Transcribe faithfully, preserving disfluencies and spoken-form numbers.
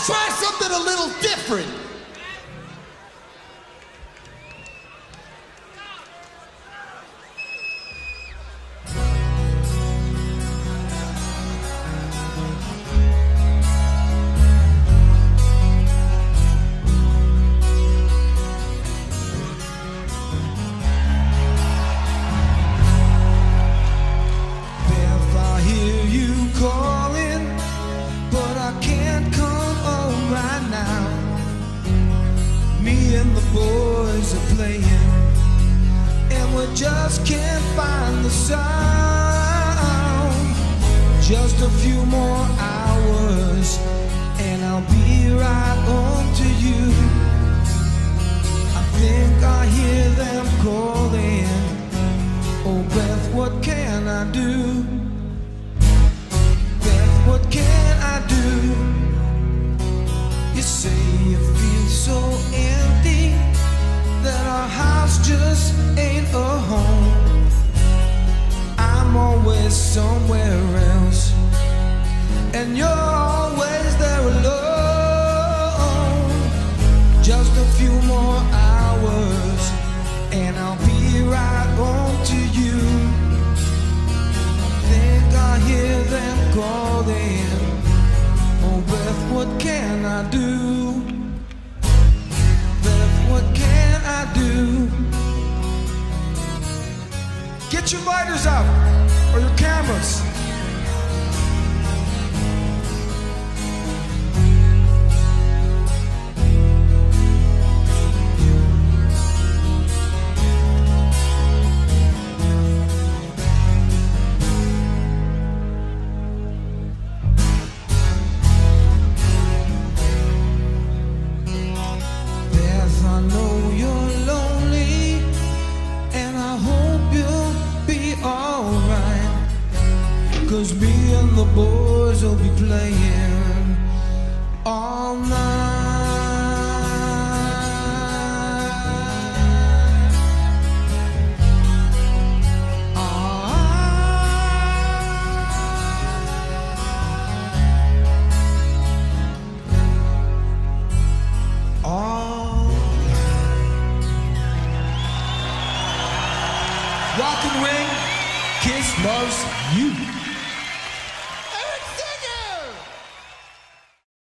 Let's try something a little different. Rock and Ring, Kiss loves you.